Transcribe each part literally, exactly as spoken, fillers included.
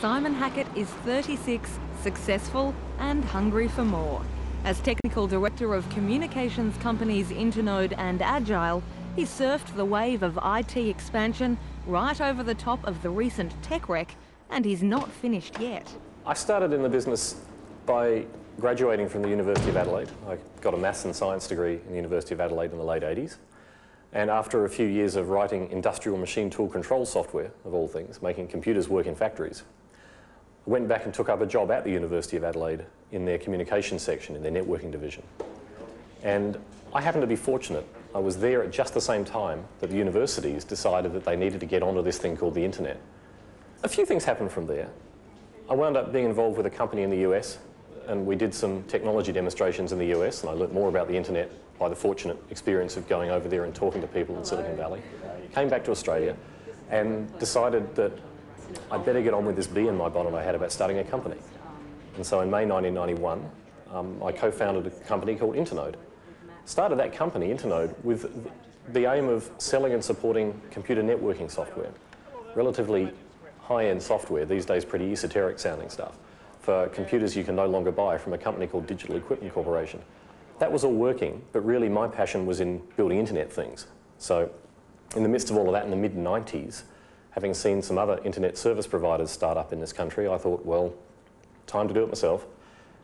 Simon Hackett is thirty-six, successful and hungry for more. As Technical Director of Communications Companies Internode and Agile, he surfed the wave of I T expansion right over the top of the recent tech wreck, and he's not finished yet. I started in the business by graduating from the University of Adelaide. I got a maths and science degree in the University of Adelaide in the late eighties. And after a few years of writing industrial machine tool control software, of all things, making computers work in factories, I went back and took up a job at the University of Adelaide in their communications section, in their networking division. And I happened to be fortunate. I was there at just the same time that the universities decided that they needed to get onto this thing called the internet. A few things happened from there. I wound up being involved with a company in the U S, and we did some technology demonstrations in the U S, and I learnt more about the internet by the fortunate experience of going over there and talking to people in Silicon Valley. Came back to Australia and decided that I'd better get on with this bee in my bonnet I had about starting a company. And so in May nineteen ninety-one, um, I co-founded a company called Internode. Started that company, Internode, with the aim of selling and supporting computer networking software. Relatively high-end software, these days pretty esoteric sounding stuff, for computers you can no longer buy from a company called Digital Equipment Corporation. That was all working, but really my passion was in building internet things. So in the midst of all of that in the mid nineties, having seen some other internet service providers start up in this country, I thought, well, time to do it myself.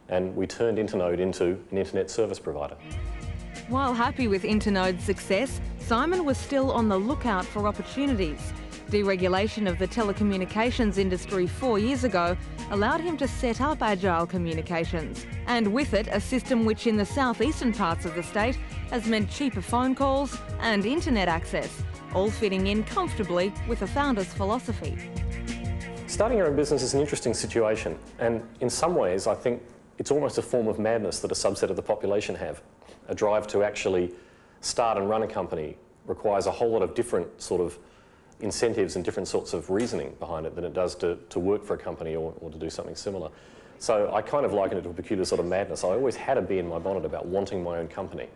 And we turned Internode into an internet service provider. While happy with Internode's success, Simon was still on the lookout for opportunities. Deregulation of the telecommunications industry four years ago allowed him to set up Agile Communications, and with it a system which in the southeastern parts of the state has meant cheaper phone calls and internet access, all fitting in comfortably with the founder's philosophy. Starting your own business is an interesting situation, and in some ways I think it's almost a form of madness that a subset of the population have. A drive to actually start and run a company requires a whole lot of different sort of incentives and different sorts of reasoning behind it than it does to, to work for a company or, or to do something similar. So I kind of liken it to a peculiar sort of madness. I always had a bee in my bonnet about wanting my own company.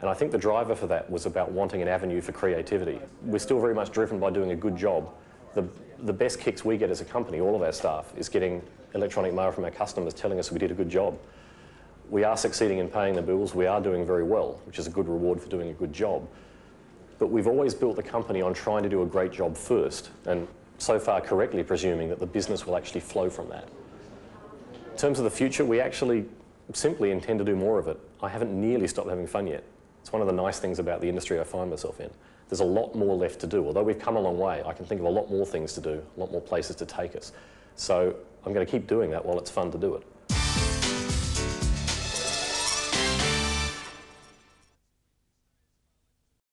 And I think the driver for that was about wanting an avenue for creativity. We're still very much driven by doing a good job. The, the best kicks we get as a company, all of our staff, is getting electronic mail from our customers telling us we did a good job. We are succeeding in paying the bills. We are doing very well, which is a good reward for doing a good job. But we've always built the company on trying to do a great job first, and so far correctly presuming that the business will actually flow from that. In terms of the future, we actually simply intend to do more of it. I haven't nearly stopped having fun yet. It's one of the nice things about the industry I find myself in. There's a lot more left to do. Although we've come a long way, I can think of a lot more things to do, a lot more places to take us. So I'm going to keep doing that while it's fun to do it.